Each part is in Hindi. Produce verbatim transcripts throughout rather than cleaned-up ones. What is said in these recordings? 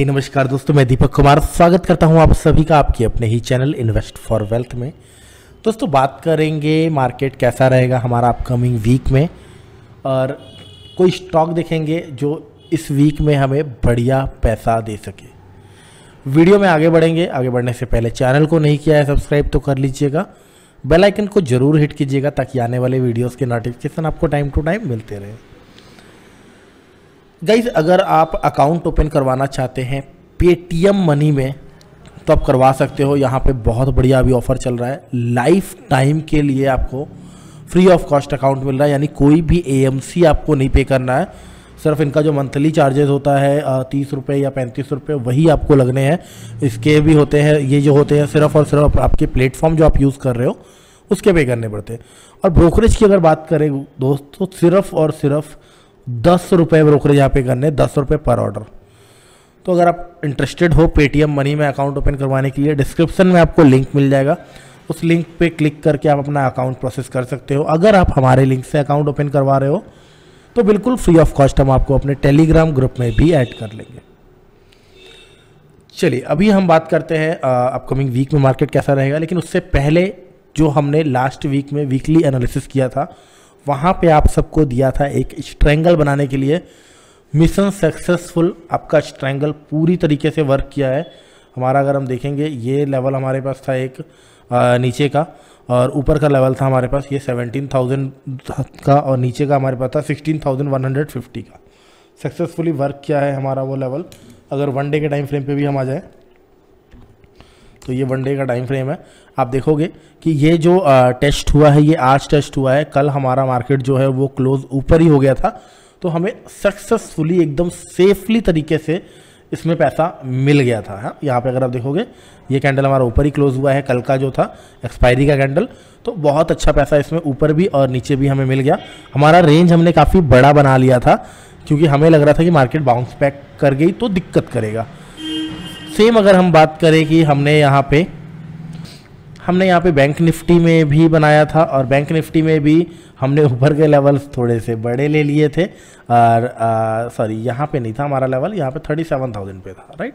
नमस्ते नमस्कार दोस्तों, मैं दीपक कुमार स्वागत करता हूं आप सभी का आपके अपने ही चैनल इन्वेस्ट फॉर वेल्थ में। दोस्तों बात करेंगे मार्केट कैसा रहेगा हमारा अपकमिंग वीक में, और कोई स्टॉक देखेंगे जो इस वीक में हमें बढ़िया पैसा दे सके। वीडियो में आगे बढ़ेंगे। आगे बढ़ने से पहले चैनल को नहीं किया है सब्सक्राइब तो कर लीजिएगा, बेल आइकन को ज़रूर हिट कीजिएगा ताकि आने वाले वीडियोस के नोटिफिकेशन आपको टाइम टू टाइम मिलते रहे। गाइज अगर आप अकाउंट ओपन करवाना चाहते हैं पेटीएम मनी में तो आप करवा सकते हो। यहाँ पे बहुत बढ़िया अभी ऑफ़र चल रहा है, लाइफ टाइम के लिए आपको फ्री ऑफ कॉस्ट अकाउंट मिल रहा है, यानी कोई भी एएमसी आपको नहीं पे करना है। सिर्फ इनका जो मंथली चार्जेस होता है तीस रुपये या पैंतीस रुपये वही आपको लगने हैं। इसके भी होते हैं, ये जो होते हैं सिर्फ और सिर्फ आपके प्लेटफॉर्म जो आप यूज़ कर रहे हो उसके पे करने पड़ते हैं। और ब्रोकरेज की अगर बात करें दोस्तों, सिर्फ और सिर्फ दस रुपये ब्रोकरेज यहाँ पे करने, दस रुपये पर ऑर्डर। तो अगर आप इंटरेस्टेड हो पेटीएम मनी में अकाउंट ओपन करवाने के लिए, डिस्क्रिप्शन में आपको लिंक मिल जाएगा, उस लिंक पे क्लिक करके आप अपना अकाउंट प्रोसेस कर सकते हो। अगर आप हमारे लिंक से अकाउंट ओपन करवा रहे हो तो बिल्कुल फ्री ऑफ कॉस्ट हम आपको अपने टेलीग्राम ग्रुप में भी ऐड कर लेंगे। चलिए अभी हम बात करते हैं अपकमिंग वीक में मार्केट कैसा रहेगा, लेकिन उससे पहले जो हमने लास्ट वीक में वीकली एनालिसिस किया था वहाँ पे आप सबको दिया था एक स्ट्रैंगल बनाने के लिए। मिशन सक्सेसफुल आपका स्ट्रैंगल पूरी तरीके से वर्क किया है हमारा। अगर हम देखेंगे ये लेवल हमारे पास था एक आ, नीचे का, और ऊपर का लेवल था हमारे पास ये सत्रह हज़ार का, और नीचे का हमारे पास था सोलह हज़ार एक सौ पचास का। सक्सेसफुली वर्क किया है हमारा वो लेवल। अगर वन डे के टाइम फ्रेम पे भी हम आ जाए तो ये वन डे का टाइम फ्रेम है, आप देखोगे कि ये जो आ, टेस्ट हुआ है, ये आज टेस्ट हुआ है, कल हमारा मार्केट जो है वो क्लोज ऊपर ही हो गया था। तो हमें सक्सेसफुली एकदम सेफली तरीके से इसमें पैसा मिल गया था। हाँ, यहाँ पे अगर आप देखोगे ये कैंडल हमारा ऊपर ही क्लोज हुआ है, कल का जो था एक्सपायरी का कैंडल। तो बहुत अच्छा पैसा इसमें ऊपर भी और नीचे भी हमें मिल गया। हमारा रेंज हमने काफ़ी बड़ा बना लिया था क्योंकि हमें लग रहा था कि मार्केट बाउंस बैक कर गई तो दिक्कत करेगा। सेम अगर हम बात करें कि हमने यहाँ पे हमने यहाँ पे बैंक निफ्टी में भी बनाया था, और बैंक निफ्टी में भी हमने ऊपर के लेवल्स थोड़े से बड़े ले लिए थे। और सॉरी यहाँ पे नहीं था हमारा लेवल, यहाँ पे थर्टी सेवन थाउजेंड पे था, राइट,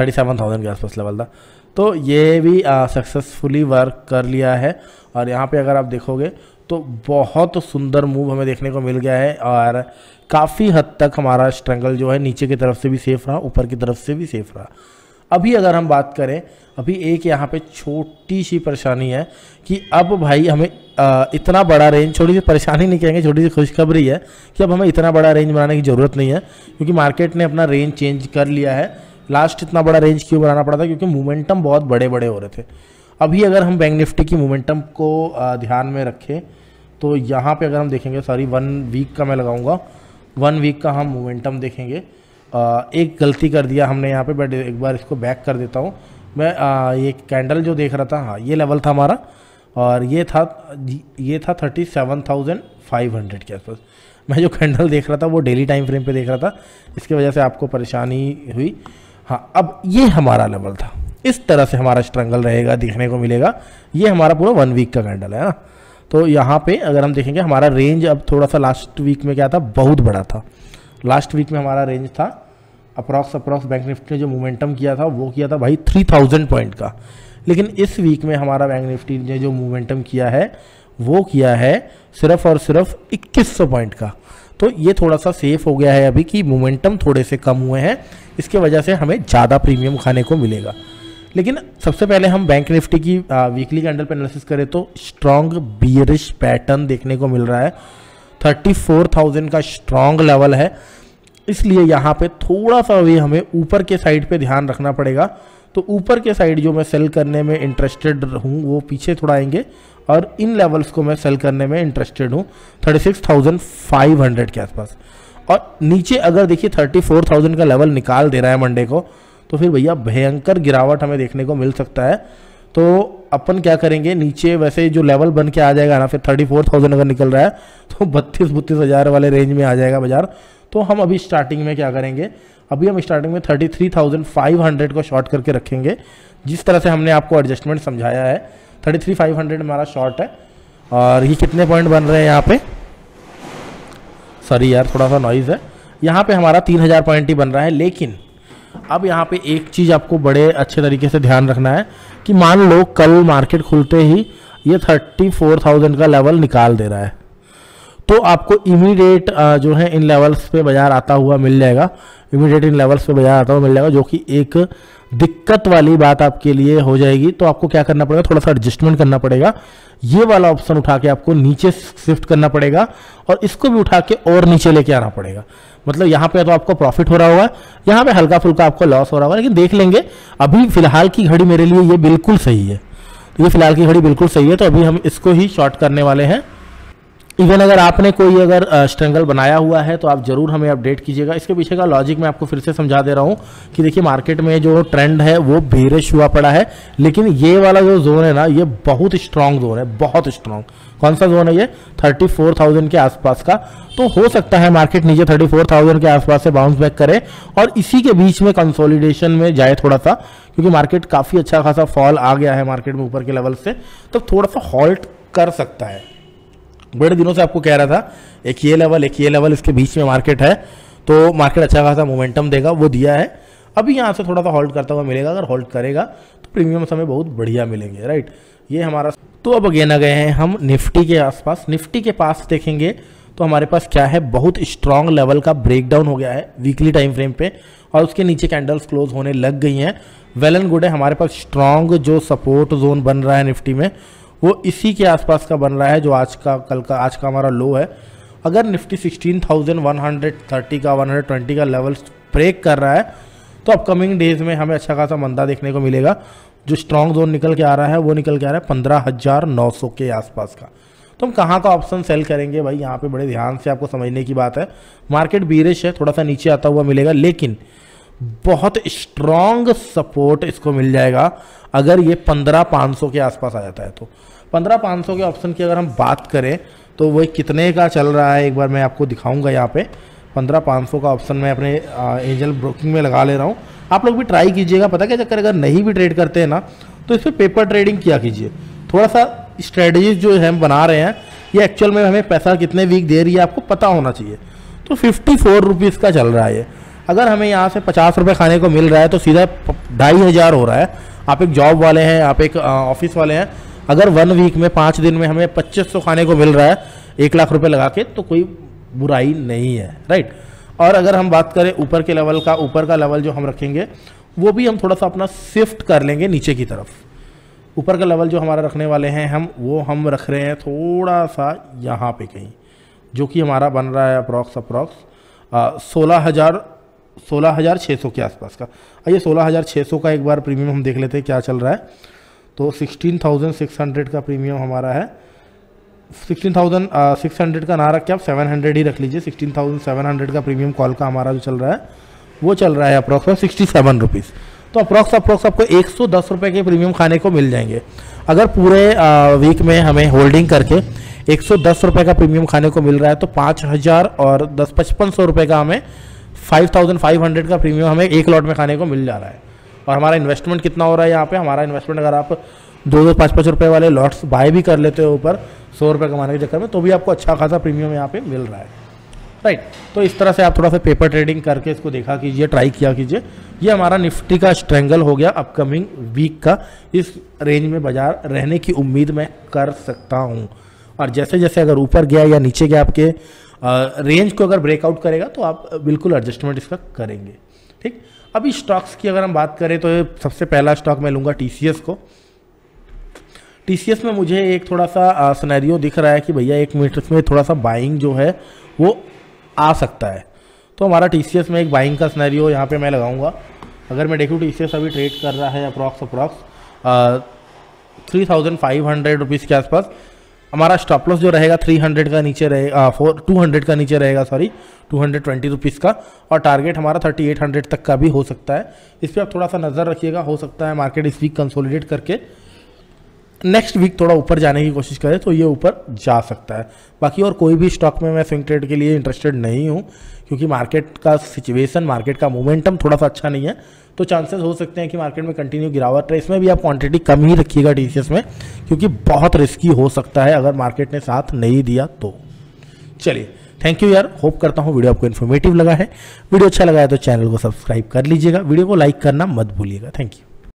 थर्टी सेवन थाउजेंड के आसपास लेवल था। तो ये भी सक्सेसफुली वर्क कर लिया है। और यहाँ पे अगर आप देखोगे तो बहुत सुंदर मूव हमें देखने को मिल गया है, और काफ़ी हद तक हमारा स्ट्रैंगल जो है नीचे की तरफ से भी सेफ रहा, ऊपर की तरफ से भी सेफ रहा। अभी अगर हम बात करें, अभी एक यहाँ पे छोटी सी परेशानी है कि अब भाई हमें आ, इतना बड़ा रेंज, छोटी सी परेशानी नहीं कहेंगे, छोटी सी खुशखबरी है कि अब हमें इतना बड़ा रेंज बनाने की ज़रूरत नहीं है क्योंकि मार्केट ने अपना रेंज चेंज कर लिया है। लास्ट इतना बड़ा रेंज क्यों बनाना पड़ा था? क्योंकि मोमेंटम बहुत बड़े बड़े हो रहे थे। अभी अगर हम बैंक निफ्टी की मोमेंटम को आ, ध्यान में रखें तो यहाँ पर अगर हम देखेंगे, सॉरी वन वीक का मैं लगाऊँगा, वन वीक का हम मोमेंटम देखेंगे। आ, एक गलती कर दिया हमने यहाँ पे, बट एक बार इसको बैक कर देता हूँ मैं। आ, ये कैंडल जो देख रहा था, हाँ ये लेवल था हमारा, और ये था ये था thirty seven thousand five hundred के आसपास। मैं जो कैंडल देख रहा था वो डेली टाइम फ्रेम पे देख रहा था, इसकी वजह से आपको परेशानी हुई। हाँ, अब ये हमारा लेवल था, इस तरह से हमारा स्ट्रगल रहेगा, दिखने को मिलेगा। ये हमारा पूरा वन वीक का कैंडल है ना। तो यहाँ पर अगर हम देखेंगे हमारा रेंज अब थोड़ा सा, लास्ट वीक में क्या था, बहुत बड़ा था। लास्ट वीक में हमारा रेंज था अप्रॉक्स अप्रॉक्स बैंक निफ्टी ने जो मोमेंटम किया था वो किया था भाई थ्री थाउजेंड पॉइंट का, लेकिन इस वीक में हमारा बैंक निफ्टी ने जो मोमेंटम किया है वो किया है सिर्फ और सिर्फ इक्कीस सौ पॉइंट का। तो ये थोड़ा सा सेफ हो गया है अभी कि मोमेंटम थोड़े से कम हुए हैं, इसके वजह से हमें ज़्यादा प्रीमियम खाने को मिलेगा। लेकिन सबसे पहले हम बैंक निफ्टी की वीकली कैंडल पर एनालिसिस करें तो स्ट्रॉन्ग बियरिश पैटर्न देखने को मिल रहा है। चौंतीस हज़ार का स्ट्रॉन्ग लेवल है, इसलिए यहाँ पे थोड़ा सा भी हमें ऊपर के साइड पे ध्यान रखना पड़ेगा। तो ऊपर के साइड जो मैं सेल करने में इंटरेस्टेड हूँ वो पीछे थोड़ा आएंगे, और इन लेवल्स को मैं सेल करने में इंटरेस्टेड हूँ छत्तीस हज़ार पाँच सौ के आसपास। और नीचे अगर देखिए चौंतीस हज़ार का लेवल निकाल दे रहा है मंडे को, तो फिर भैया भयंकर गिरावट हमें देखने को मिल सकता है। तो अपन क्या करेंगे, नीचे वैसे जो लेवल बन के आ जाएगा ना, फिर थर्टी फोर थाउजेंड अगर निकल रहा है तो बत्तीस बत्तीस हज़ार वाले रेंज में आ जाएगा बाजार। तो हम अभी स्टार्टिंग में क्या करेंगे, अभी हम स्टार्टिंग में thirty three thousand five hundred को शॉर्ट करके रखेंगे, जिस तरह से हमने आपको एडजस्टमेंट समझाया है। थर्टी थ्री फाइव हंड्रेड हमारा शॉर्ट है। और ये कितने पॉइंट बन रहे हैं यहाँ पे, सॉरी यार थोड़ा सा नॉइज़ है, यहाँ पर हमारा तीन हज़ार पॉइंट ही बन रहा है। लेकिन अब यहाँ पे एक चीज़ आपको बड़े अच्छे तरीके से ध्यान रखना है कि मान लो कल मार्केट खुलते ही ये थर्टी फोर थाउजेंड का लेवल निकाल दे रहा है तो आपको इमीडिएट जो है इन लेवल्स पे बाजार आता हुआ मिल जाएगा, इमीडिएट इन लेवल्स पे बाजार आता हुआ मिल जाएगा, जो कि एक दिक्कत वाली बात आपके लिए हो जाएगी। तो आपको क्या करना पड़ेगा, थोड़ा सा एडजस्टमेंट करना पड़ेगा, ये वाला ऑप्शन उठा के आपको नीचे शिफ्ट करना पड़ेगा और इसको भी उठा के और नीचे लेके आना पड़ेगा। मतलब यहाँ पे तो आपको प्रॉफिट हो रहा होगा, यहाँ पे हल्का फुल्का आपको लॉस हो रहा होगा, लेकिन देख लेंगे। अभी फिलहाल की घड़ी मेरे लिए ये बिल्कुल सही है, ये फिलहाल की घड़ी बिल्कुल सही है, तो अभी हम इसको ही शॉर्ट करने वाले हैं। इवन अगर आपने कोई अगर स्ट्रैंगल बनाया हुआ है तो आप ज़रूर हमें अपडेट कीजिएगा। इसके पीछे का लॉजिक मैं आपको फिर से समझा दे रहा हूँ कि देखिए मार्केट में जो ट्रेंड है वो बेरिश हुआ पड़ा है, लेकिन ये वाला जो जोन है ना ये बहुत स्ट्रांग जोन है, बहुत स्ट्रांग। कौन सा जोन है ये, थर्टी फोर थाउजेंड के आसपास का। तो हो सकता है मार्केट नीचे थर्टी फोर थाउजेंड के आसपास से बाउंस बैक करे और इसी के बीच में कंसोलिडेशन में जाए थोड़ा सा, क्योंकि मार्केट काफ़ी अच्छा खासा फॉल आ गया है मार्केट में ऊपर के लेवल से, तो थोड़ा सा हॉल्ट कर सकता है। बड़े दिनों से आपको कह रहा था एक ये लेवल एक ये लेवल, इसके बीच में मार्केट है तो मार्केट अच्छा खासा मोमेंटम देगा, वो दिया है। अभी यहाँ से थोड़ा सा हॉल्ट करता हुआ मिलेगा, अगर हॉल्ट करेगा तो प्रीमियम्स हमें बहुत बढ़िया मिलेंगे, राइट। ये हमारा तो अब अगेन आ गए हैं हम निफ्टी के आसपास। निफ्टी के पास देखेंगे तो हमारे पास क्या है, बहुत स्ट्रांग लेवल का ब्रेकडाउन हो गया है वीकली टाइम फ्रेम पे और उसके नीचे कैंडल्स क्लोज होने लग गई हैं। वेल एंड गुड है, हमारे पास स्ट्रांग जो सपोर्ट जोन बन रहा है निफ्टी में वो इसी के आसपास का बन रहा है, जो आज का कल का आज का हमारा लो है। अगर nifty sixteen thousand one hundred thirty का वन हंड्रेड ट्वेंटी का लेवल ब्रेक कर रहा है तो अपकमिंग डेज में हमें अच्छा खासा मंदा देखने को मिलेगा। जो स्ट्रांग जोन निकल के आ रहा है वो निकल के आ रहा है पंद्रह हज़ार नौ सौ के आसपास का। तो हम कहाँ का ऑप्शन सेल करेंगे भाई, यहाँ पे बड़े ध्यान से आपको समझने की बात है। मार्केट बीरिश है, थोड़ा सा नीचे आता हुआ मिलेगा, लेकिन बहुत स्ट्रांग सपोर्ट इसको मिल जाएगा अगर ये पंद्रह पाँच सौ के आसपास आ जाता है। तो पंद्रह पाँच सौ के ऑप्शन की अगर हम बात करें तो वही कितने का चल रहा है एक बार मैं आपको दिखाऊंगा। यहाँ पे पंद्रह पाँच सौ का ऑप्शन मैं अपने एंजल ब्रोकिंग में लगा ले रहा हूँ, आप लोग भी ट्राई कीजिएगा। पता क्या चक्कर, अगर नहीं भी ट्रेड करते हैं ना तो इस पर पेपर ट्रेडिंग किया कीजिए। थोड़ा सा स्ट्रेटजीज जो हम बना रहे हैं ये एक्चुअल में हमें पैसा कितने वीक दे रही है आपको पता होना चाहिए। तो फिफ्टी फोर रुपीज़ का चल रहा है ये, अगर हमें यहाँ से पचास रुपये खाने को मिल रहा है तो सीधा ढाई हज़ार हो रहा है। आप एक जॉब वाले हैं, आप एक ऑफिस वाले हैं, अगर वन वीक में पाँच दिन में हमें पच्चीस सौ खाने को मिल रहा है एक लाख रुपए लगा के तो कोई बुराई नहीं है, राइट। और अगर हम बात करें ऊपर के लेवल का, ऊपर का लेवल जो हम रखेंगे वो भी हम थोड़ा सा अपना शिफ्ट कर लेंगे नीचे की तरफ। ऊपर का लेवल जो हमारा रखने वाले हैं हम, वो हम रख रहे हैं थोड़ा सा यहाँ पर कहीं, जो कि हमारा बन रहा है अप्रॉक्स अप्रॉक्स सोलह हज़ार सोलह हज़ार छः सौ के आसपास का। आइए सोलह हज़ार छः सौ का एक बार प्रीमियम हम देख लेते हैं क्या चल रहा है। तो सिक्सटीन थाउजेंड सिक्स हंड्रेड का प्रीमियम हमारा है। सिक्सटीन थाउजेंड सिक्स हंड्रेड का ना रख के आप सेवन हंड्रेड ही रख लीजिए। सिक्सटीन थाउजेंड सेवन हंड्रेड का प्रीमियम कॉल का हमारा जो चल रहा है वो चल रहा है अप्रॉक्स सिक्सटी सेवन रुपीज़। तो अप्रॉक्स अप्रॉक्स आपको एक सौ दस रुपये के प्रीमियम खाने को मिल जाएंगे अगर पूरे आ, वीक में हमें होल्डिंग करके एक सौ दस रुपये का प्रीमियम खाने को मिल रहा है तो पाँच हज़ार और दस पचपन सौ रुपये का हमें फाइव थाउजेंड फाइव हंड्रेड का प्रीमियम हमें एक लॉट में खाने को मिल जा रहा है। और हमारा इन्वेस्टमेंट कितना हो रहा है यहाँ पे, हमारा इन्वेस्टमेंट अगर आप दो दो पाँच पाँच रुपये वाले लॉट्स बाय भी कर लेते हो ऊपर सौ रुपये कमाने के चक्कर में तो भी आपको अच्छा खासा प्रीमियम यहाँ पे मिल रहा है, राइट। तो इस तरह से आप थोड़ा सा पेपर ट्रेडिंग करके इसको देखा कीजिए, ट्राई किया कीजिए। ये हमारा निफ्टी का स्ट्रैंगल हो गया अपकमिंग वीक का, इस रेंज में बाजार रहने की उम्मीद मैं कर सकता हूँ। और जैसे जैसे अगर ऊपर गया या नीचे गया आपके रेंज uh, को अगर ब्रेकआउट करेगा तो आप बिल्कुल एडजस्टमेंट इसका करेंगे, ठीक। अभी स्टॉक्स की अगर हम बात करें तो सबसे पहला स्टॉक मैं लूँगा टीसीएस को। टीसीएस में मुझे एक थोड़ा सा सिनेरियो दिख रहा है कि भैया एक मिनट में थोड़ा सा बाइंग जो है वो आ सकता है। तो हमारा टीसीएस में एक बाइंग का सिनेरियो यहाँ पे मैं लगाऊंगा। अगर मैं देखूँ टीसीएस अभी ट्रेड कर रहा है approx approx three thousand five hundred rupees के आसपास। हमारा स्टॉप लॉस जो रहेगा थ्री हंड्रेड का नीचे रहेगा, फोर टू हंड्रेड का नीचे रहेगा, sorry two hundred twenty rupees का। और टारगेट हमारा थर्टी एट हंड्रेड तक का भी हो सकता है। इस पर आप थोड़ा सा नज़र रखिएगा, हो सकता है मार्केट इस वीक कंसोलिडेट करके नेक्स्ट वीक थोड़ा ऊपर जाने की कोशिश करे तो ये ऊपर जा सकता है। बाकी और कोई भी स्टॉक में मैं स्विंग ट्रेड के लिए इंटरेस्टेड नहीं हूँ क्योंकि मार्केट का सिचुएशन, मार्केट का मोमेंटम थोड़ा सा अच्छा नहीं है तो चांसेस हो सकते हैं कि मार्केट में कंटिन्यू गिरावट रहे। इसमें भी आप क्वांटिटी कम ही रखिएगा टीसीएस में क्योंकि बहुत रिस्की हो सकता है अगर मार्केट ने साथ नहीं दिया तो। चलिए थैंक यू यार, होप करता हूँ वीडियो आपको इन्फॉर्मेटिव लगा है। वीडियो अच्छा लगा है तो चैनल को सब्सक्राइब कर लीजिएगा, वीडियो को लाइक करना मत भूलिएगा। Thank you.